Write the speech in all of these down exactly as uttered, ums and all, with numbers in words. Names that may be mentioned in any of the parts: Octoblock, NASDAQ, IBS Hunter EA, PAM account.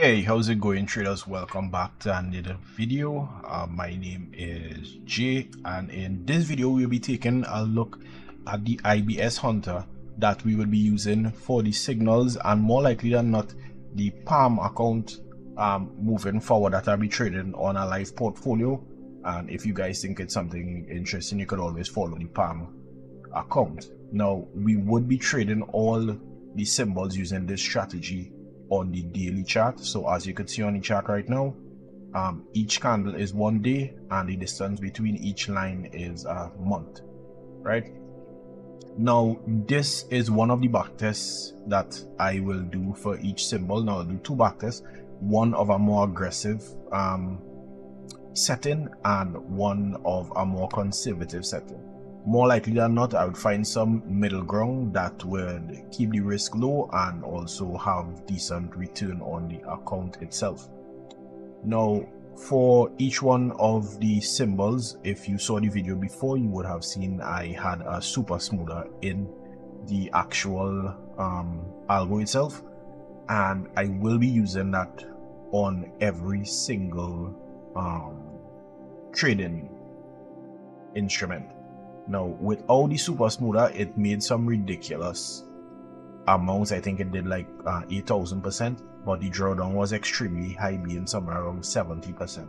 Hey, how's it going, traders? Welcome back to another video. Uh, my name is Jay, and in this video we'll be taking a look at the I B S Hunter that we will be using for the signals, and more likely than not the PAM account um, moving forward that I'll be trading on a live portfolio. And if you guys think it's something interesting, you could always follow the PAM account. Now, we would be trading all the symbols using this strategy on the daily chart. So as you can see on the chart right now, um, each candle is one day and the distance between each line is a month. Right now, this is one of the backtests that I will do for each symbol. Now I'll do two backtests, one of a more aggressive um, setting and one of a more conservative setting. More likely than not, I would find some middle ground that would keep the risk low and also have decent return on the account itself. Now, for each one of the symbols, if you saw the video before, you would have seen I had a super smoother in the actual um, algo itself, and I will be using that on every single um, trading instrument. Now, with all the super smoother, it made some ridiculous amounts. I think it did like uh, eight thousand percent, but the drawdown was extremely high, being somewhere around seventy percent.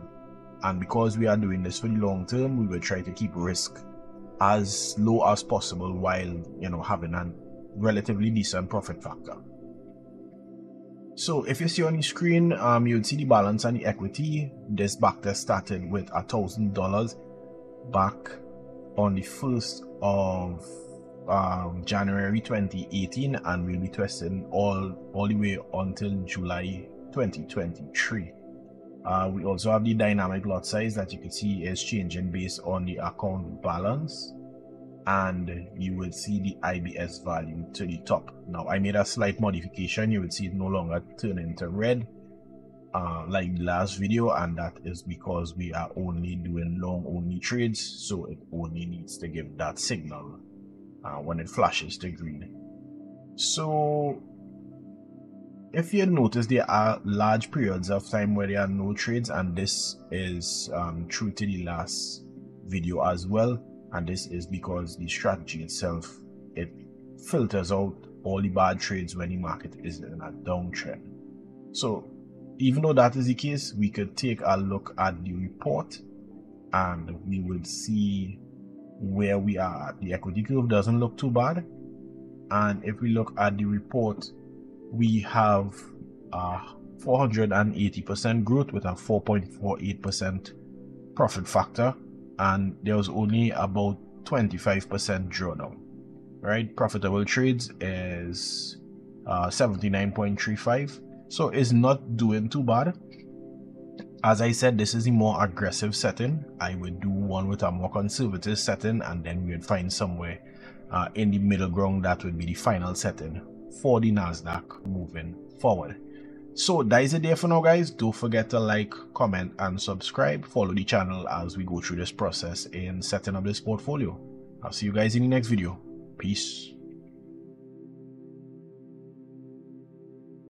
And because we are doing this for the long term, we will try to keep risk as low as possible while, you know, having a relatively decent profit factor. So if you see on the screen, um, you'd see the balance and the equity. This backtest started with a thousand dollars back on the first of um, January twenty eighteen, and we'll be testing all all the way until July twenty twenty-three. Uh, we also have the dynamic lot size that you can see is changing based on the account balance, and you will see the I B S value to the top. Now I made a slight modification. You will see it no longer turn into red Uh, like the last video, and that is because we are only doing long only trades, so it only needs to give that signal uh, when it flashes to green. So if you notice, there are large periods of time where there are no trades, and this is um, true to the last video as well, and this is because the strategy itself, it filters out all the bad trades when the market is in a downtrend. So even though that is the case, we could take a look at the report and we will see where we are. The equity curve doesn't look too bad, and if we look at the report, we have a four hundred eighty percent growth with a four point four eight percent profit factor, and there was only about twenty-five percent drawdown. Right, profitable trades is uh, seventy-nine point three five. So it's not doing too bad. As I said, this is a more aggressive setting. I would do one with a more conservative setting, and then we would find somewhere uh, in the middle ground that would be the final setting for the NASDAQ moving forward. So that is it there for now, guys. Don't forget to like, comment, and subscribe. Follow the channel as we go through this process in setting up this portfolio. I'll see you guys in the next video. Peace.